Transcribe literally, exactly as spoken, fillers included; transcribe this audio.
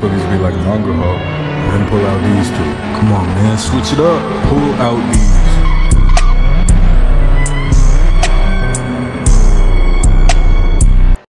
motherfuckers be like manga hawk. Then pull out these two. Come on, man, switch it up. Pull out these.